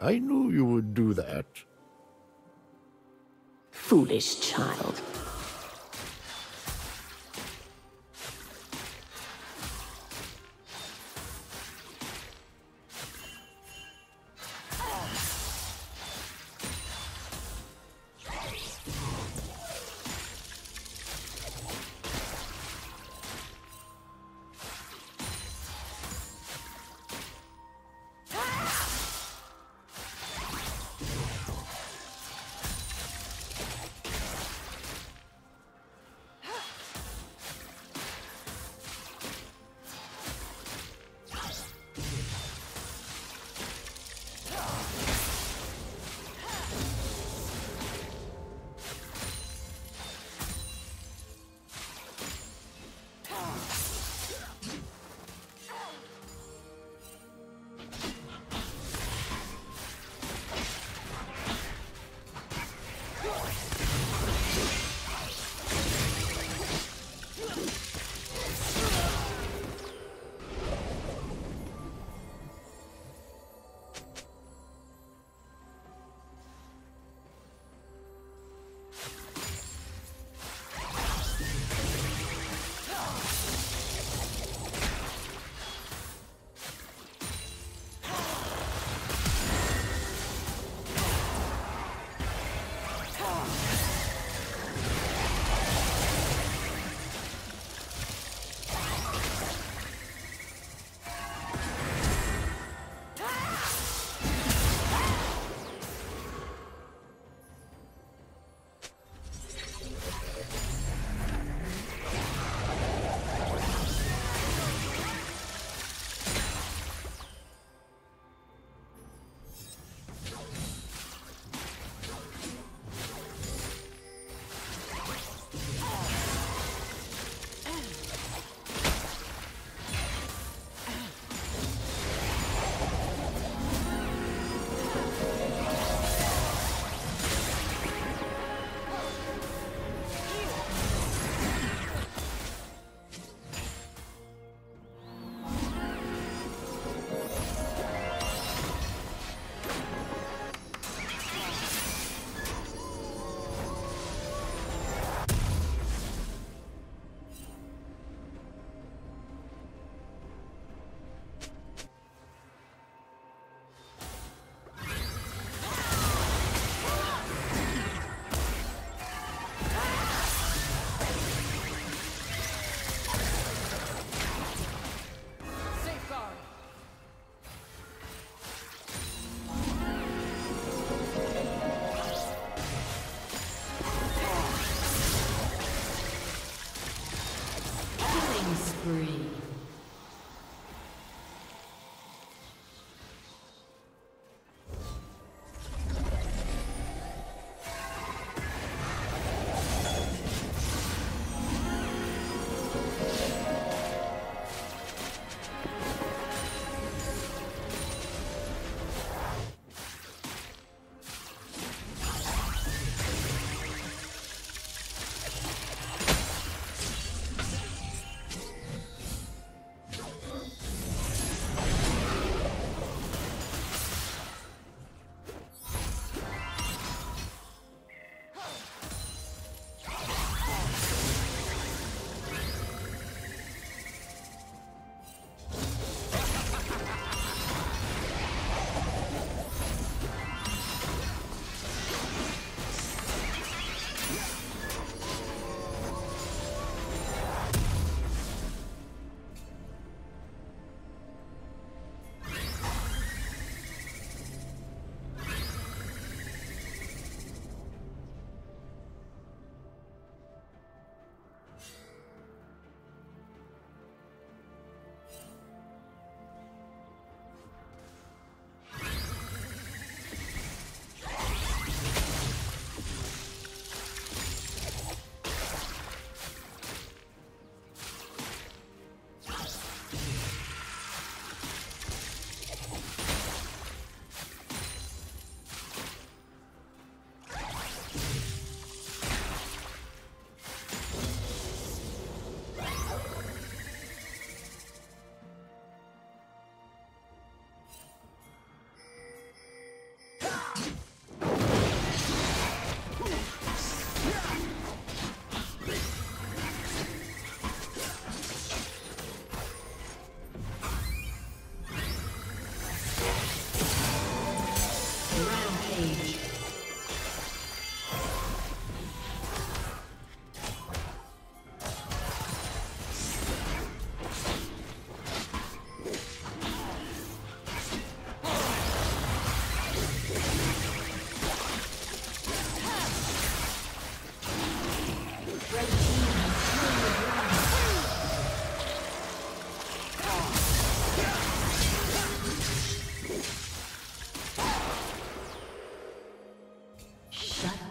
I knew you would do that. Foolish child.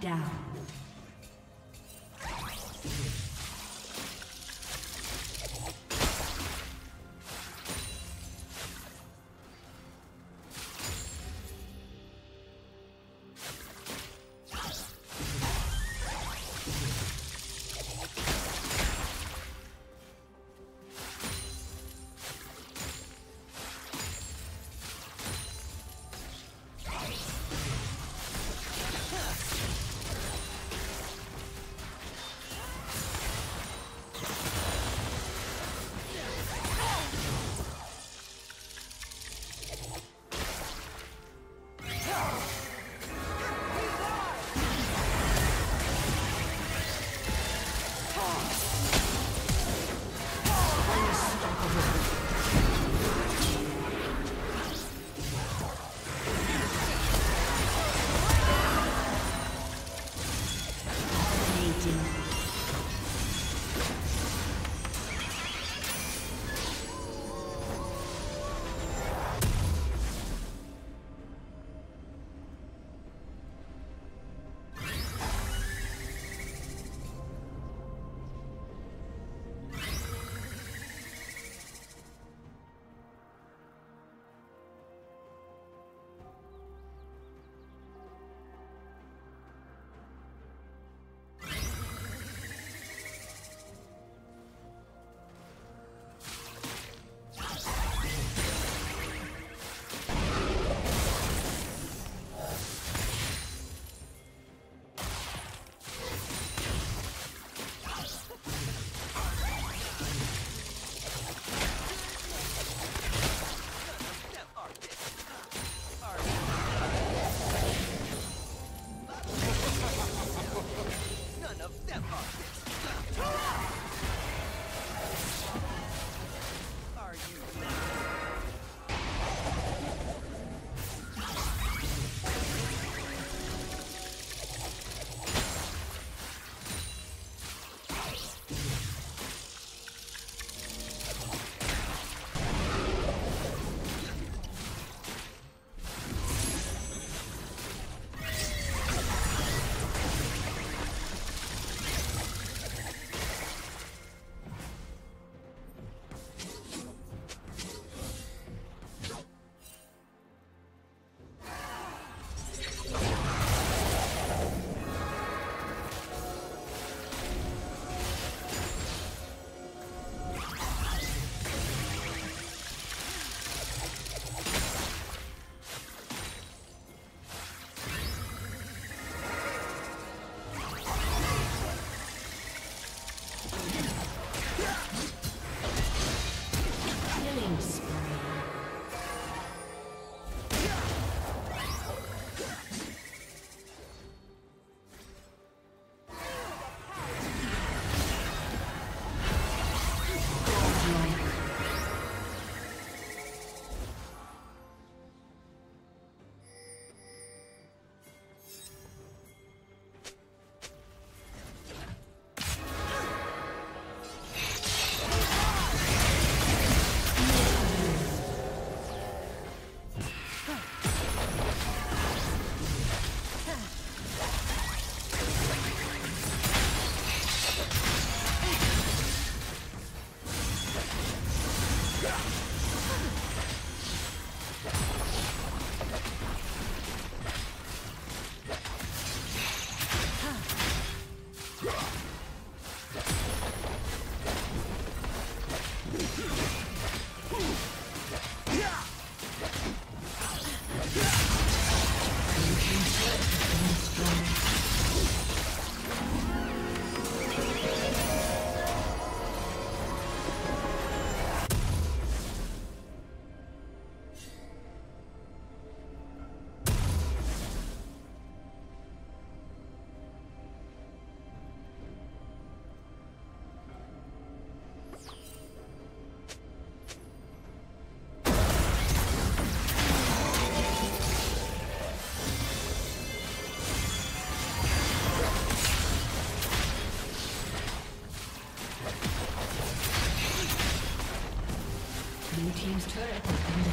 down. Blue team's turret has been